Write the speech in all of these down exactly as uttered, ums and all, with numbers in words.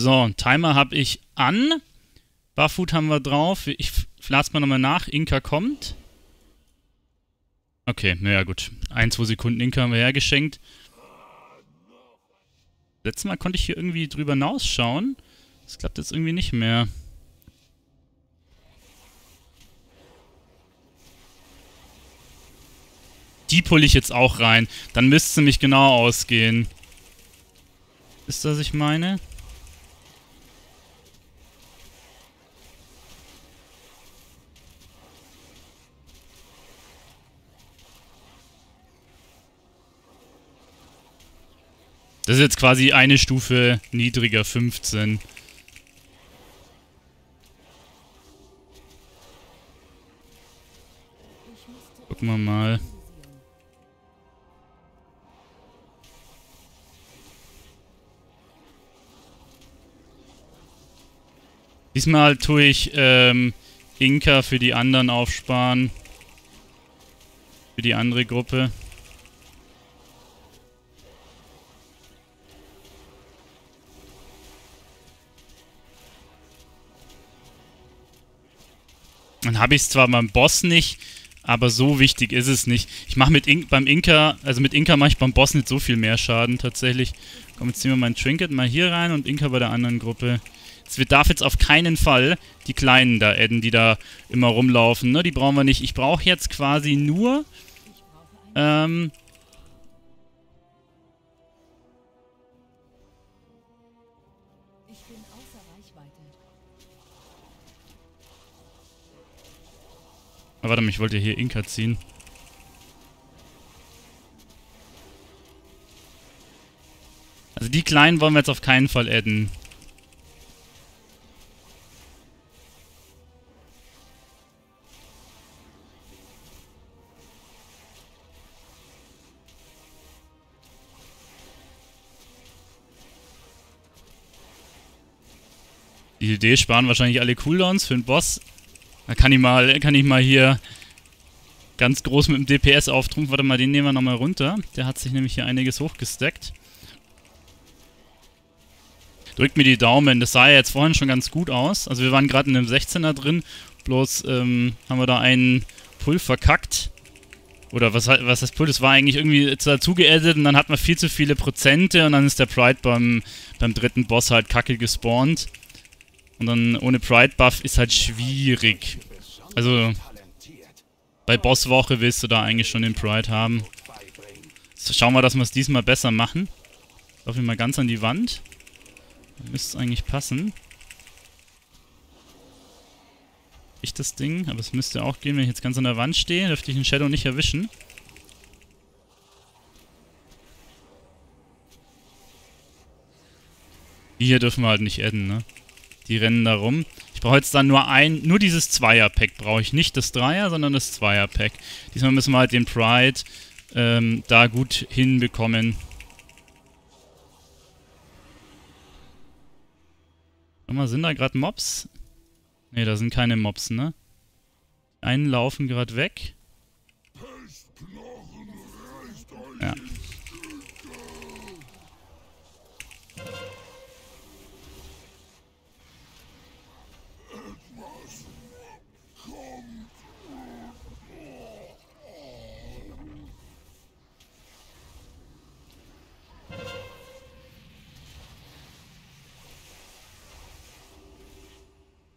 So, Timer habe ich an. Barfoot haben wir drauf. Ich lade es mal nochmal nach. Inka kommt. Okay, naja gut. Ein, zwei Sekunden Inka haben wir hergeschenkt. Letztes Mal konnte ich hier irgendwie drüber hinausschauen. Das klappt jetzt irgendwie nicht mehr. Die pulle ich jetzt auch rein. Dann müsste es nämlich genau ausgehen. Ist das, was ich meine? Das ist jetzt quasi eine Stufe niedriger, fünfzehn. Gucken wir mal. Diesmal tue ich ähm, Inka für die anderen aufsparen. Für die andere Gruppe. Dann habe ich es zwar beim Boss nicht, aber so wichtig ist es nicht. Ich mache mit Inka, beim Inka, also mit Inka mache ich beim Boss nicht so viel mehr Schaden tatsächlich. Komm, jetzt ziehen wir mein Trinket mal hier rein und Inka bei der anderen Gruppe. Wir darf jetzt auf keinen Fall die Kleinen da adden, die da immer rumlaufen. Ne? Die brauchen wir nicht. Ich brauche jetzt quasi nur... Ähm, ich bin außer Reichweite. Ah, warte mal, ich wollte hier Inka ziehen. Also die Kleinen wollen wir jetzt auf keinen Fall adden. Die Idee sparen wahrscheinlich alle Cooldowns für den Boss. Da kann ich mal, kann ich mal hier ganz groß mit dem D P S auftrumpfen. Warte mal, den nehmen wir nochmal runter. Der hat sich nämlich hier einiges hochgestackt. Drückt mir die Daumen. Das sah ja jetzt vorhin schon ganz gut aus. Also wir waren gerade in einem sechzehner drin. Bloß ähm, haben wir da einen Pull verkackt. Oder was, was das Pull? Das war eigentlich irgendwie dazu geaddet und dann hat man viel zu viele Prozente und dann ist der Pride beim, beim dritten Boss halt kacke gespawnt. Und dann ohne Pride-Buff ist halt schwierig. Also bei Bosswoche willst du da eigentlich schon den Pride haben. So, schauen wir, dass wir es diesmal besser machen. Laufen wir mal ganz an die Wand. Müsste es eigentlich passen. Ich das Ding, aber es müsste auch gehen, wenn ich jetzt ganz an der Wand stehe. Dürfte ich den Shadow nicht erwischen. Die hier dürfen wir halt nicht adden, ne? Die rennen da rum. Ich brauche jetzt dann nur ein, nur dieses Zweier-Pack brauche ich. Nicht das Dreier, sondern das Zweier-Pack. Diesmal müssen wir halt den Pride ähm, da gut hinbekommen. Schau mal, sind da gerade Mobs? Ne, da sind keine Mobs, ne? Die einen laufen gerade weg. Ja.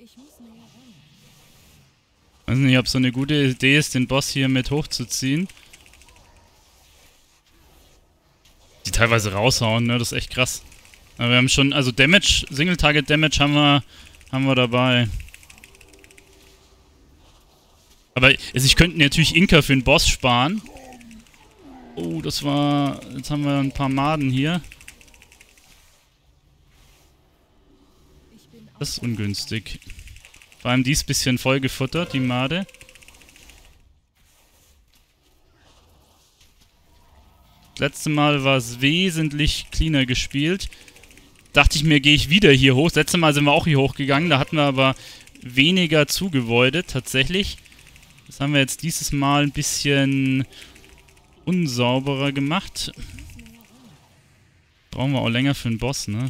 Ich weiß nicht, ob es so eine gute Idee ist, den Boss hier mit hochzuziehen. Die teilweise raushauen, ne? Das ist echt krass. Aber wir haben schon, also Damage, Single-Target-Damage haben wir, haben wir dabei. Aber also ich könnte natürlich Inka für den Boss sparen. Oh, das war... Jetzt haben wir ein paar Maden hier. Das ist ungünstig. Vor allem die ist ein bisschen vollgefuttert, die Made. Das letzte Mal war es wesentlich cleaner gespielt. Dachte ich mir, gehe ich wieder hier hoch. Das letzte Mal sind wir auch hier hochgegangen. Da hatten wir aber weniger zugevoidet, tatsächlich. Das haben wir jetzt dieses Mal ein bisschen unsauberer gemacht. Brauchen wir auch länger für den Boss, ne?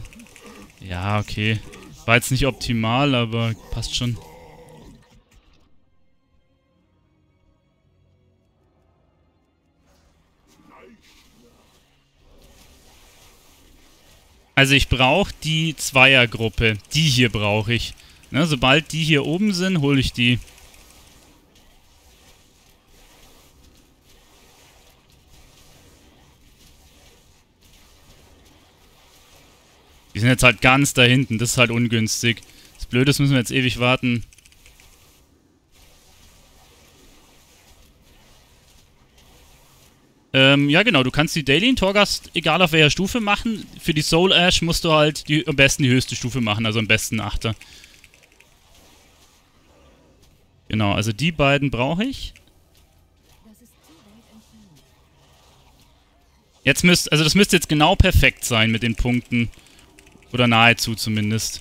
Ja, okay. War jetzt nicht optimal, aber passt schon. Also ich brauche die Zweiergruppe. Die hier brauche ich. Na, sobald die hier oben sind, hole ich die. Die sind jetzt halt ganz da hinten. Das ist halt ungünstig. Das Blöde ist, müssen wir jetzt ewig warten. Ähm, ja genau, du kannst die Dailyn Torghast egal auf welcher Stufe machen. Für die Soul Ash musst du halt die, am besten die höchste Stufe machen, also am besten Achter. Genau, also die beiden brauche ich. Jetzt müsst, also das müsste jetzt genau perfekt sein mit den Punkten. Oder nahezu zumindest.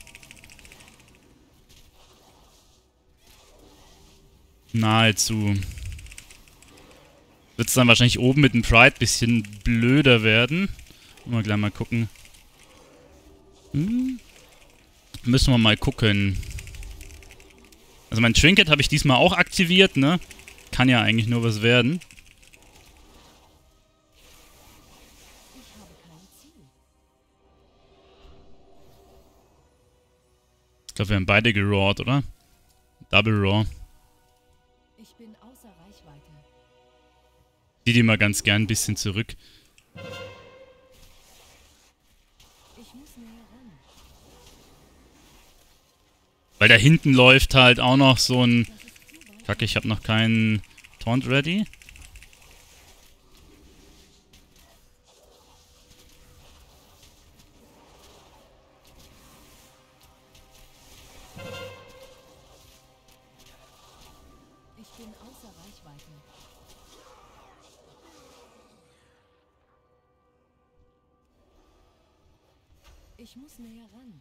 Nahezu. Wird es dann wahrscheinlich oben mit dem Pride ein bisschen blöder werden. Mal gleich mal gucken. Hm. Müssen wir mal gucken. Also mein Trinket habe ich diesmal auch aktiviert, ne? Kann ja eigentlich nur was werden. Ich glaube, wir haben beide gerawt, oder? Double Raw. Ich ziehe die mal ganz gern ein bisschen zurück. Weil da hinten läuft halt auch noch so ein... Kacke, ich habe noch keinen Taunt ready. Ich muss näher ran.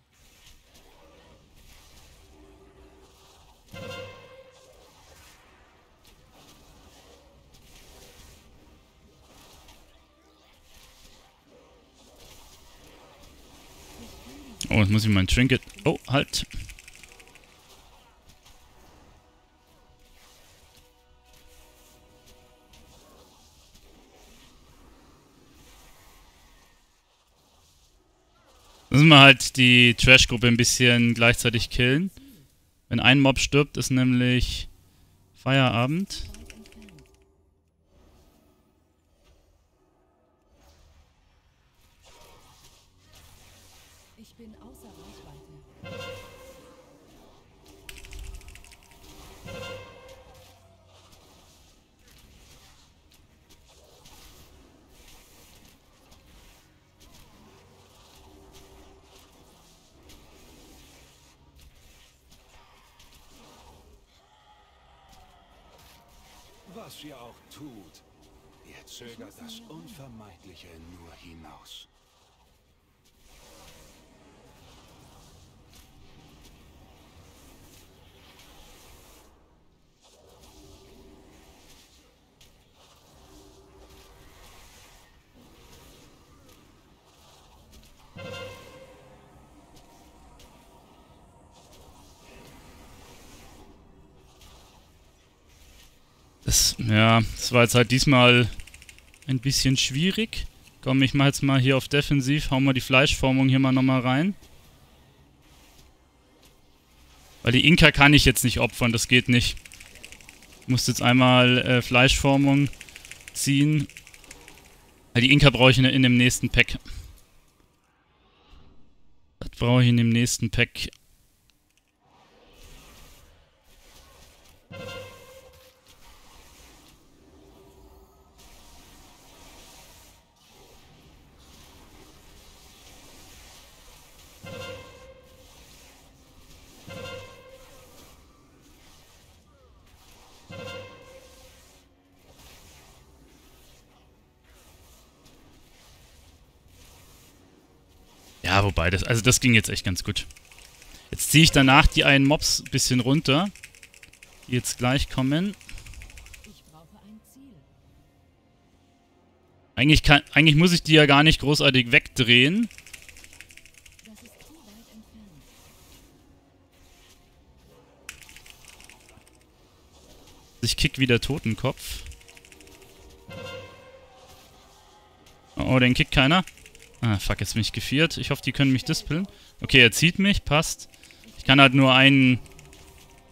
Oh, jetzt muss ich mein Trinket... Oh, halt. Müssen wir halt die Trash-Gruppe ein bisschen gleichzeitig killen. Wenn ein Mob stirbt, ist nämlich Feierabend. Ich bin außer Reichweite. Was ihr auch tut, ihr zögert das Unvermeidliche nur hinaus. Das, ja, das war jetzt halt diesmal ein bisschen schwierig. Komm, ich mache jetzt mal hier auf Defensiv, hauen wir die Fleischformung hier mal nochmal rein. Weil die Inka kann ich jetzt nicht opfern, das geht nicht. Ich muss jetzt einmal äh, Fleischformung ziehen. Weil die Inka brauche ich in, in dem nächsten Pack. Das brauche ich in dem nächsten Pack. Ja, wobei, das, also das ging jetzt echt ganz gut. Jetzt ziehe ich danach die einen Mobs ein bisschen runter, die jetzt gleich kommen. Ich brauche ein Ziel. Eigentlich, kann, eigentlich muss ich die ja gar nicht großartig wegdrehen. Das ist zu weit Ich kick wie der Totenkopf. Oh, oh, den kickt keiner. Ah, fuck, jetzt bin ich geviert. Ich hoffe, die können mich dispeln. Okay, er zieht mich, passt. Ich kann halt nur einen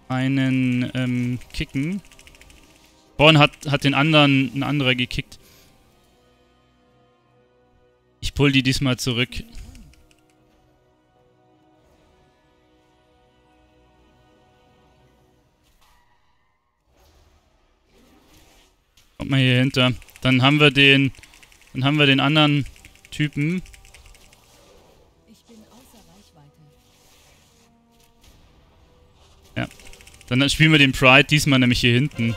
einen ähm, kicken. Born hat, hat den anderen, ein anderer gekickt. Ich pull die diesmal zurück. Kommt mal hier hinter. Dann haben wir den, dann haben wir den anderen Typen. Ich bin außer Reichweite. Ja. Dann spielen wir den Pride diesmal nämlich hier hinten.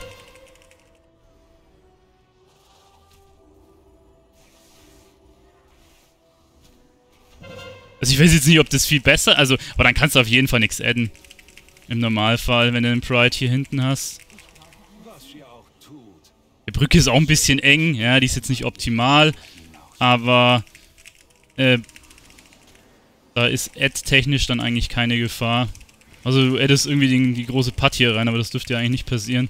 Also ich weiß jetzt nicht, ob das viel besser... Also, aber dann kannst du auf jeden Fall nichts adden. Im Normalfall, wenn du den Pride hier hinten hast. Die Brücke ist auch ein bisschen eng. Ja, die ist jetzt nicht optimal. Aber... Äh, da ist ad-technisch dann eigentlich keine Gefahr. Also du addest irgendwie den, die große Putt hier rein, aber das dürfte ja eigentlich nicht passieren.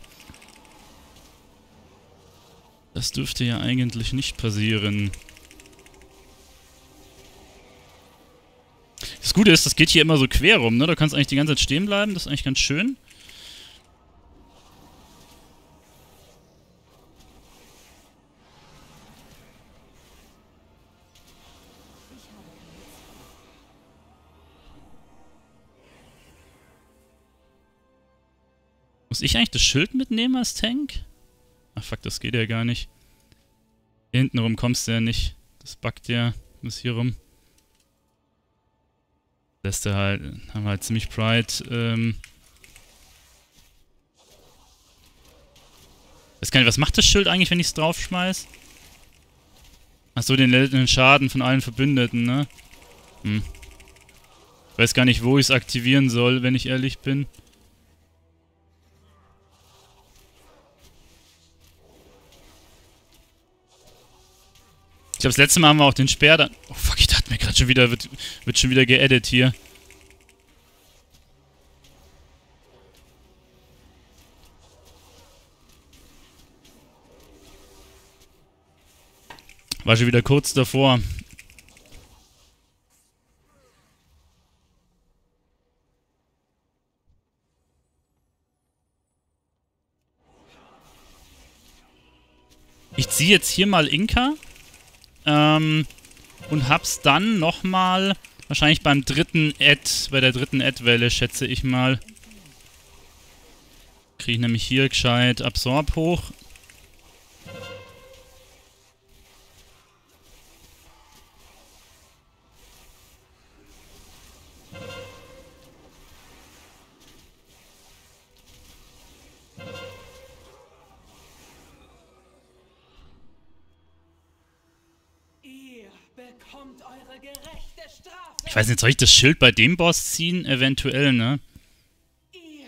Das dürfte ja eigentlich nicht passieren. Das Gute ist, das geht hier immer so quer rum, ne? Da kannst du eigentlich die ganze Zeit stehen bleiben, das ist eigentlich ganz schön. Muss ich eigentlich das Schild mitnehmen als Tank? Ach fuck, das geht ja gar nicht. Hier hinten rum kommst du ja nicht. Das buggt ja. Muss hier rum. Lässt er halt, haben wir halt ziemlich Pride. Ähm. Weiß gar nicht, was macht das Schild eigentlich, wenn ich es draufschmeiß? Achso, den, den Schaden von allen Verbündeten, ne? Hm. Ich weiß gar nicht, wo ich es aktivieren soll, wenn ich ehrlich bin. Ich glaube, das letzte Mal haben wir auch den Speer dann. Oh fuck, ich dachte mir gerade schon wieder, wird, wird schon wieder geedit hier. War schon wieder kurz davor. Ich ziehe jetzt hier mal Inka. Ähm, und hab's dann nochmal, wahrscheinlich beim dritten Ad, bei der dritten Ad-Welle, schätze ich mal. Kriege ich nämlich hier gescheit Absorb hoch. Ich weiß nicht, soll ich das Schild bei dem Boss ziehen? Eventuell, ne? Ihr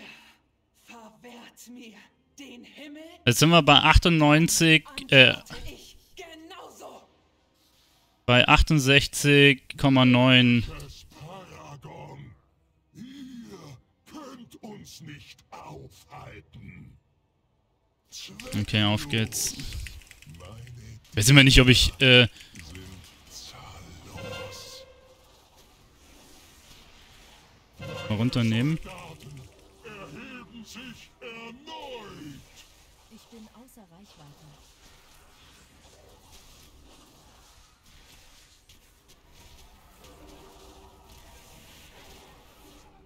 verwehrt mir den Himmel. Jetzt sind wir bei achtundneunzig, äh... bei achtundsechzig Komma neun. Okay, auf geht's. Weiß immer nicht, ob ich, äh... mal runternehmen. Ich bin außer Reichweite.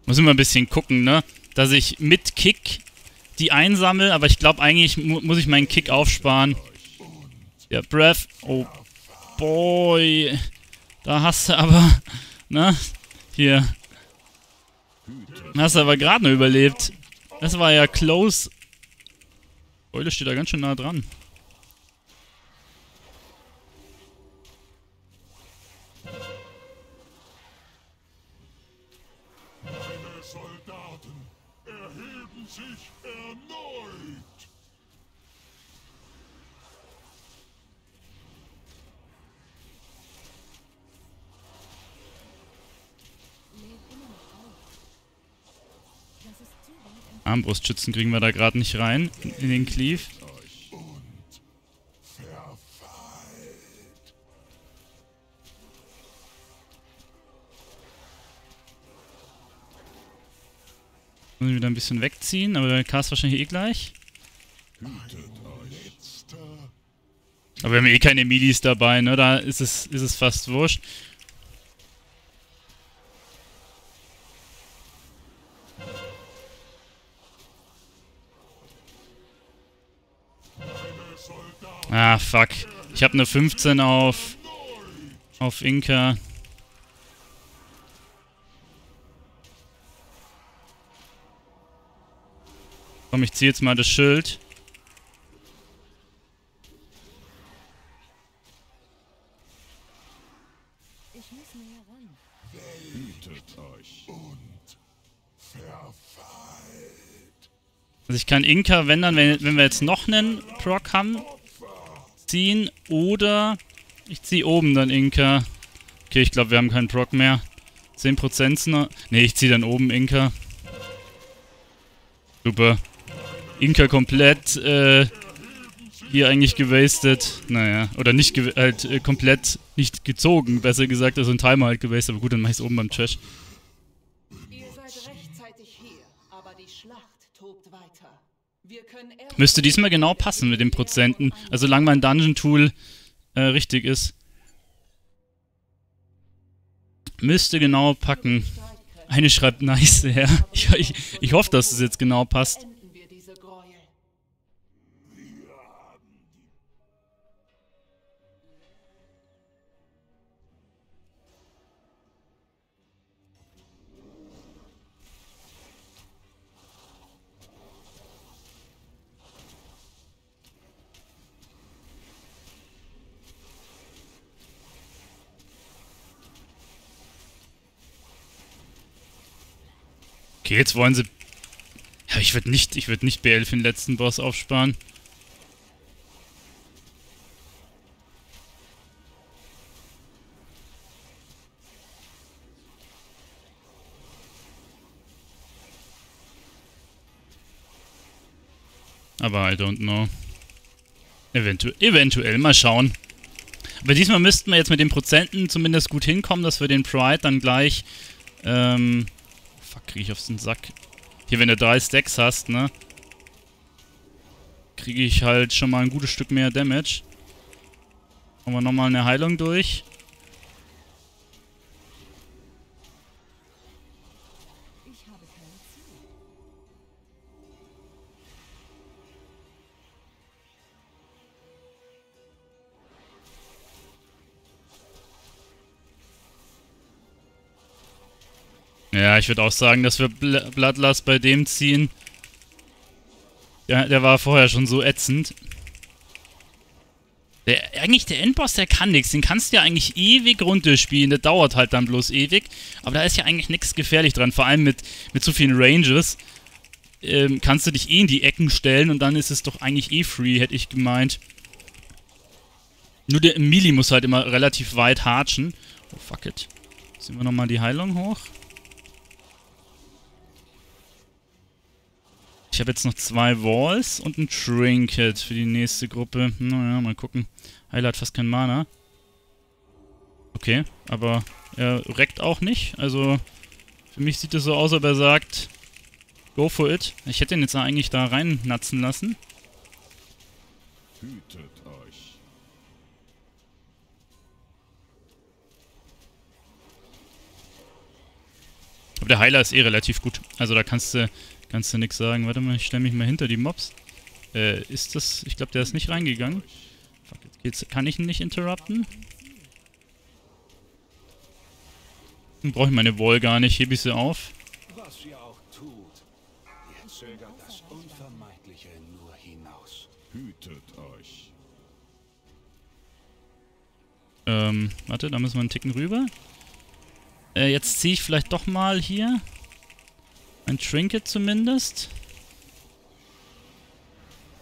Muss immer ein bisschen gucken, ne? Dass ich mit Kick die einsammle, aber ich glaube eigentlich mu muss ich meinen Kick aufsparen. Ja, Breath. Oh boy. Da hast du aber, ne? Hier. Hast du aber gerade noch überlebt. Das war ja close. Eule steht da ganz schön nah dran. Meine Soldaten erheben sich erneut. Armbrustschützen kriegen wir da gerade nicht rein in den Cleave. Muss ich wieder ein bisschen wegziehen, aber der Cast wahrscheinlich eh gleich. Aber wir haben eh keine Midis dabei, ne? Da ist es, ist es fast wurscht. Ah, fuck. Ich habe eine fünfzehn auf, auf Inka. Komm, ich ziehe jetzt mal das Schild. Ich muss näher ran. Hütet euch und verfallt. Also ich kann Inka, wenn dann, wenn, wenn wir jetzt noch einen Proc haben, ziehen oder ich ziehe oben dann Inka. Okay, ich glaube, wir haben keinen Proc mehr. zehn Prozent noch. Ne, ich ziehe dann oben Inka. Super. Inka komplett äh, hier eigentlich gewastet, naja, oder nicht, ge halt äh, komplett nicht gezogen, besser gesagt, also ein Timer halt gewastet, aber gut, dann mach ich's oben beim Trash. Ihr seid rechtzeitig hier, aber die Schlacht tobt weiter. Wir können erst müsste diesmal genau passen mit den Prozenten, also solange mein Dungeon-Tool äh, richtig ist. Müsste genau packen. Eine schreibt nice, ja. Ich, ich, ich hoffe, dass es jetzt genau passt. Okay, jetzt wollen sie... Ja, ich würde nicht, ich würde nicht B elf für den letzten Boss aufsparen. Aber I don't know. Eventu- eventuell, mal schauen. Aber diesmal müssten wir jetzt mit den Prozenten zumindest gut hinkommen, dass wir den Pride dann gleich... Ähm, fuck, kriege ich auf den Sack. Hier, wenn du drei Stacks hast, ne? Kriege ich halt schon mal ein gutes Stück mehr Damage. Machen wir nochmal eine Heilung durch. Ich habe keine Ja, ich würde auch sagen, dass wir Bloodlust bei dem ziehen. Ja, der war vorher schon so ätzend. Der, eigentlich der Endboss, der kann nichts. Den kannst du ja eigentlich ewig runterspielen. Der dauert halt dann bloß ewig. Aber da ist ja eigentlich nichts gefährlich dran. Vor allem mit, mit so vielen Ranges ähm, kannst du dich eh in die Ecken stellen und dann ist es doch eigentlich eh free, hätte ich gemeint. Nur der Melee muss halt immer relativ weit hartschen. Oh, fuck it. Ziehen wir nochmal die Heilung hoch. Ich habe jetzt noch zwei Walls und ein Trinket für die nächste Gruppe. Naja, mal gucken. Heiler hat fast kein Mana. Okay, aber er reckt auch nicht. Also für mich sieht es so aus, als ob er sagt, go for it. Ich hätte ihn jetzt eigentlich da rein natzen lassen. Hütet euch. Aber der Heiler ist eh relativ gut. Also da kannst du... Kannst du nichts sagen. Warte mal, ich stelle mich mal hinter die Mobs. Äh, ist das... Ich glaube, der ist nicht reingegangen. Fuck, jetzt geht's. Kann ich ihn nicht interrupten? Dann brauche ich meine Wall gar nicht. Hebe ich sie auf. Was ihr auch tut, ihr zögert das Unvermeidliche nur hinaus. Hütet euch. Ähm, warte, da müssen wir einen Ticken rüber. Äh, jetzt ziehe ich vielleicht doch mal hier... Ein Trinket zumindest.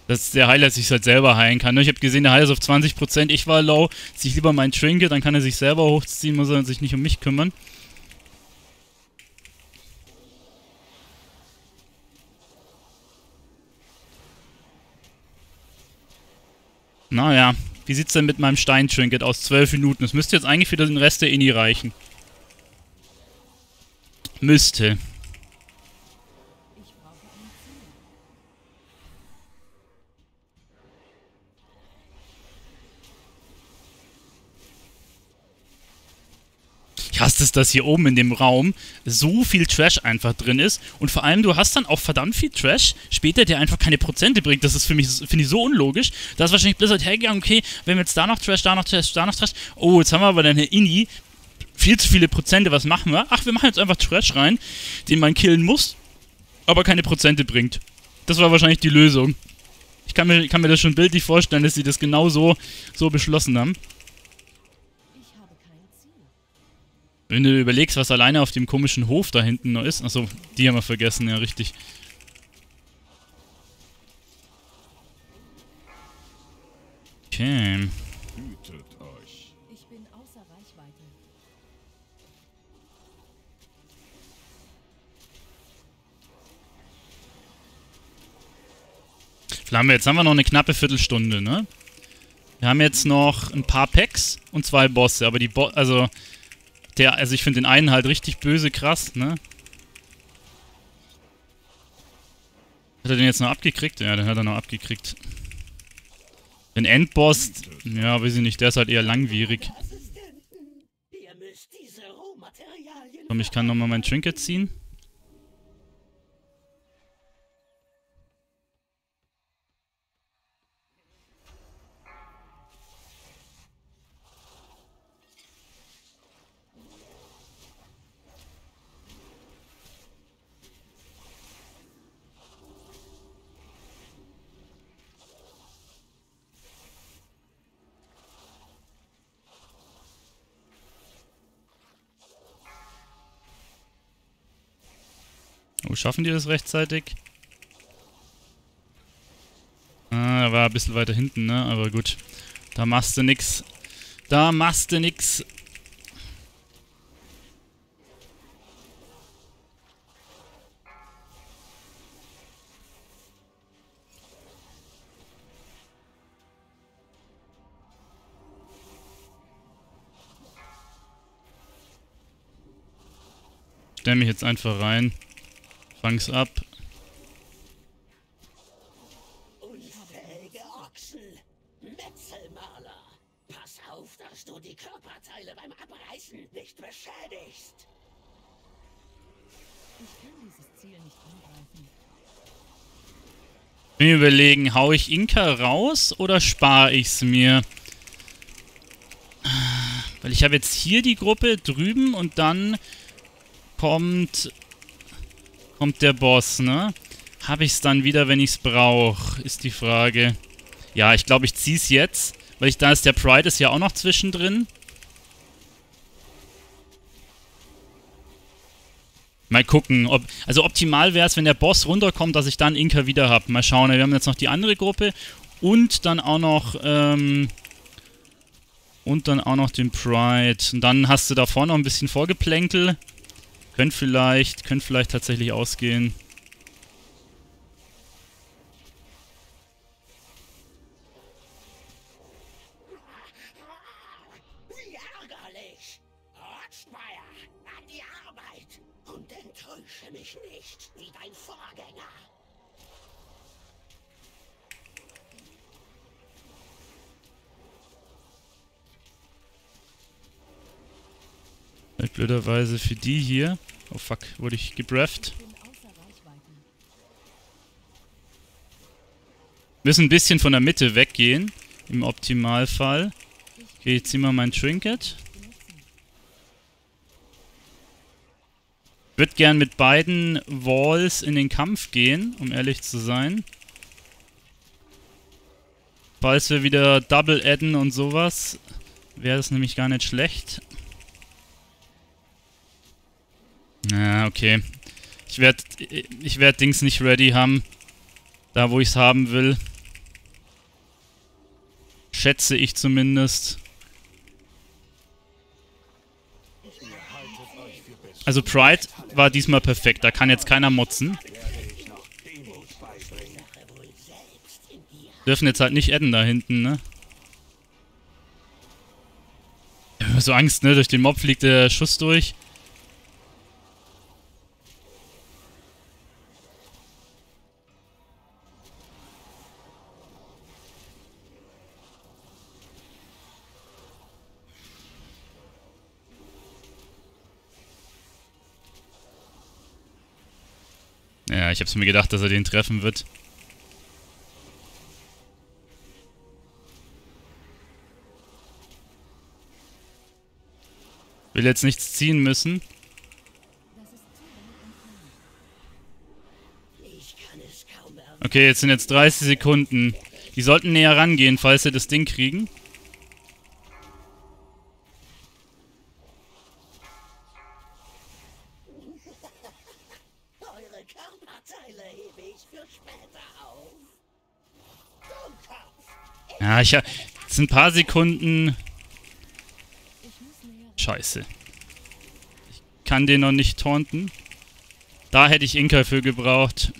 Dass der Heiler sich halt selber heilen kann. Ich habe gesehen, der Heiler ist auf zwanzig Prozent. Ich war low. Zieh ich lieber mein Trinket, dann kann er sich selber hochziehen. Muss er sich nicht um mich kümmern. Naja, wie sieht's denn mit meinem Stein-Trinket aus? Zwölf Minuten. Das müsste jetzt eigentlich für den Rest der Ini reichen. Müsste. Ich hasse es, dass hier oben in dem Raum so viel Trash einfach drin ist. Und vor allem, du hast dann auch verdammt viel Trash später, der einfach keine Prozente bringt. Das ist für mich, finde ich, so unlogisch. Da ist wahrscheinlich Blizzard hergegangen, okay, wenn wir jetzt da noch Trash, da noch Trash, da noch Trash. Oh, jetzt haben wir aber dann eine Ini. Viel zu viele Prozente, was machen wir? Ach, wir machen jetzt einfach Trash rein, den man killen muss, aber keine Prozente bringt. Das war wahrscheinlich die Lösung. Ich kann mir, kann mir das schon bildlich vorstellen, dass sie das genau so, so beschlossen haben. Wenn du überlegst, was alleine auf dem komischen Hof da hinten noch ist. Achso, die haben wir vergessen, ja, richtig. Okay. Hütet euch. Ich bin außer Reichweite. Flamme, jetzt haben wir noch eine knappe Viertelstunde, ne? Wir haben jetzt noch ein paar Packs und zwei Bosse, aber die Bo- also... Der, also ich finde den einen halt richtig böse krass, ne? Hat er den jetzt noch abgekriegt? Ja, den hat er noch abgekriegt. Den Endboss, ja, weiß ich nicht, der ist halt eher langwierig. Komm, ich kann nochmal mein Trinket ziehen. Schaffen die das rechtzeitig? Ah, war ein bisschen weiter hinten, ne? Aber gut. Da machst du nix. Da machst du nix. Ich stell mich jetzt einfach rein. Fang's ab. Unfähige Ochsen, Metzelmaler. Pass auf, dass du die Körperteile beim Abreißen nicht beschädigst. Ich kann dieses Ziel nicht angreifen. Ich will überlegen, hau ich Inka raus oder spare ich's mir? Weil ich habe jetzt hier die Gruppe drüben und dann kommt... Kommt der Boss, ne? Habe ich es dann wieder, wenn ich es brauche, ist die Frage. Ja, ich glaube, ich ziehe es jetzt, weil ich da ist, der Pride ist ja auch noch zwischendrin. Mal gucken, ob, also optimal wäre es, wenn der Boss runterkommt, dass ich dann Inka wieder habe. Mal schauen, wir haben jetzt noch die andere Gruppe und dann auch noch, ähm... und dann auch noch den Pride. Und dann hast du da vorne noch ein bisschen Vorgeplänkel. Könnt vielleicht, könnt vielleicht tatsächlich ausgehen. Wie ärgerlich! Ortsmeier, an die Arbeit! Und enttäusche mich nicht, wie dein Vorgänger! Blöderweise für die hier. Oh fuck, wurde ich gebrafft. Müssen ein bisschen von der Mitte weggehen. Im Optimalfall. Okay, ich zieh mal mein Trinket. Würde gern mit beiden Walls in den Kampf gehen, um ehrlich zu sein. Falls wir wieder Double adden und sowas, wäre das nämlich gar nicht schlecht. Na, okay. Ich werde ich werd Dings nicht ready haben. Da, wo ich es haben will. Schätze ich zumindest. Also Pride war diesmal perfekt. Da kann jetzt keiner motzen. Dürfen jetzt halt nicht adden da hinten, ne? immer so Angst, ne? Durch den Mob fliegt der Schuss durch. Ja, ich hab's mir gedacht, dass er den treffen wird. Will jetzt nichts ziehen müssen. Okay, jetzt sind jetzt dreißig Sekunden. Die sollten näher rangehen, falls sie das Ding kriegen. Ja, ich habe jetzt ein paar Sekunden... Scheiße. Ich kann den noch nicht taunten. Da hätte ich Inka für gebraucht.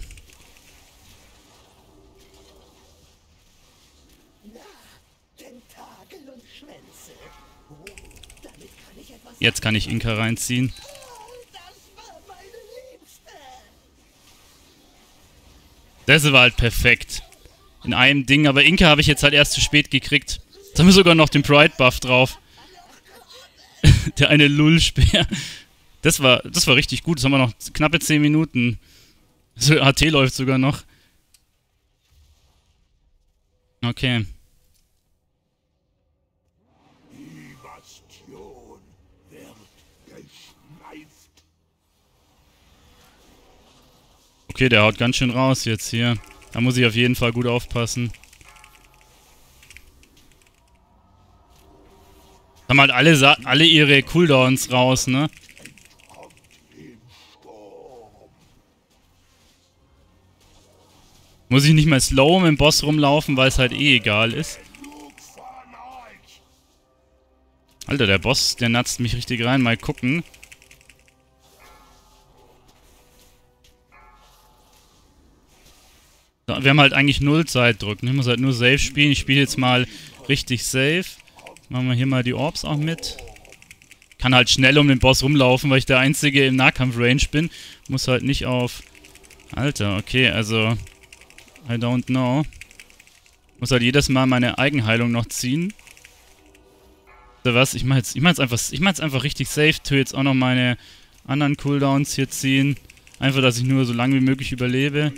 Jetzt kann ich Inka reinziehen. Das war halt perfekt. In einem Ding. Aber Inka habe ich jetzt halt erst zu spät gekriegt. Jetzt haben wir sogar noch den Pride-Buff drauf. Der eine Lull-Speer. Das war, das war richtig gut. Das haben wir noch knappe zehn Minuten. So, H T läuft sogar noch. Okay. Die Bastion wird geschneift. Okay, der haut ganz schön raus jetzt hier. Da muss ich auf jeden Fall gut aufpassen. Haben halt alle, Sa alle ihre Cooldowns raus, ne? Muss ich nicht mal slow mit dem Boss rumlaufen, weil es halt eh egal ist. Alter, der Boss, der natzt mich richtig rein. Mal gucken. So, wir haben halt eigentlich null Zeitdruck. Ich muss halt nur safe spielen. Ich spiele jetzt mal richtig safe. Machen wir hier mal die Orbs auch mit. Kann halt schnell um den Boss rumlaufen, weil ich der Einzige im Nahkampf-Range bin. Muss halt nicht auf... Alter, okay, also... I don't know. Muss halt jedes Mal meine Eigenheilung noch ziehen. Oder was? Ich mach jetzt, ich mach jetzt einfach, ich mach jetzt einfach richtig safe. Tu jetzt auch noch meine anderen Cooldowns hier ziehen. Einfach, dass ich nur so lange wie möglich überlebe.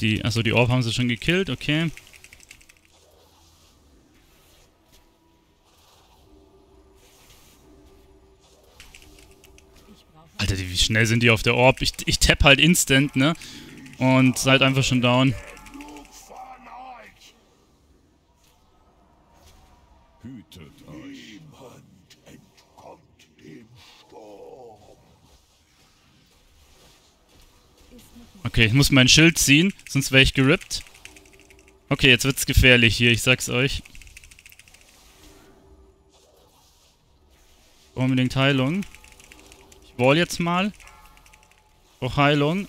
Die, achso, die Orb haben sie schon gekillt, okay. Alter, wie schnell sind die auf der Orb? Ich, ich tapp halt instant, ne? Und seid einfach schon down. Okay, ich muss mein Schild ziehen, sonst wäre ich gerippt. Okay, jetzt wird's gefährlich hier, ich sag's euch. Unbedingt Heilung. Ich wall jetzt mal. Auch Heilung.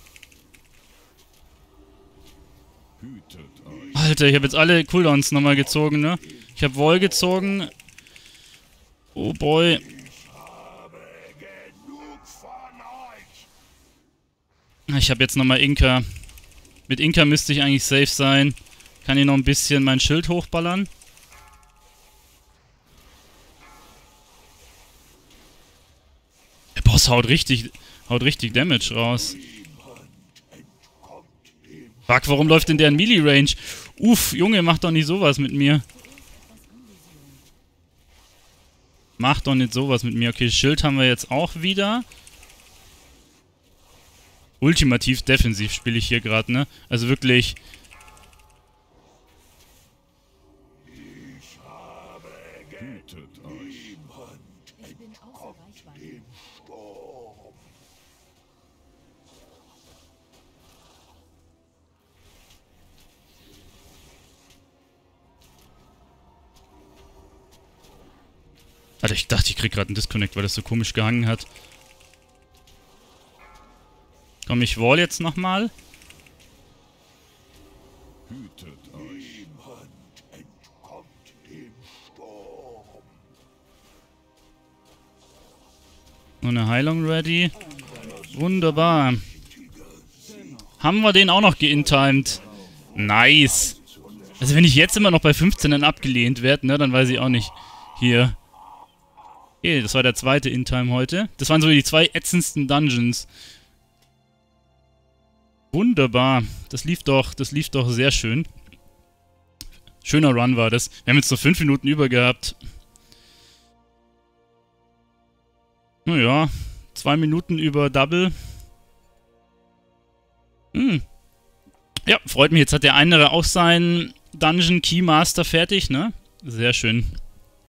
Alter, ich habe jetzt alle Cooldowns nochmal gezogen, ne? Ich habe Wall gezogen. Oh boy. Ich habe jetzt nochmal Inka. Mit Inka müsste ich eigentlich safe sein. Kann hier noch ein bisschen mein Schild hochballern. Der Boss haut richtig, haut richtig Damage raus. Fuck, warum läuft denn der in Melee-Range? Uff, Junge, mach doch nicht sowas mit mir. Mach doch nicht sowas mit mir. Okay, Schild haben wir jetzt auch wieder. Ultimativ defensiv spiele ich hier gerade, ne? Also wirklich... Ich habe getötet euch. Ich bin auch Alter, ich dachte, ich krieg gerade einen Disconnect, weil das so komisch gehangen hat. Komm, ich wall jetzt nochmal. Hütet euch. Niemand entkommt dem Sturm. Und eine Heilung ready. Wunderbar. Haben wir den auch noch geintimed? Nice. Also wenn ich jetzt immer noch bei fünfzehnern abgelehnt werde, ne, dann weiß ich auch nicht. Hier. Okay, das war der zweite Intime heute. Das waren so die zwei ätzendsten Dungeons. Wunderbar. Das lief doch, das lief doch sehr schön. Schöner Run war das. Wir haben jetzt noch fünf Minuten über gehabt. Naja, zwei Minuten über Double. Hm. Ja, freut mich. Jetzt hat der andere auch seinen Dungeon Keymaster fertig, ne? Sehr schön.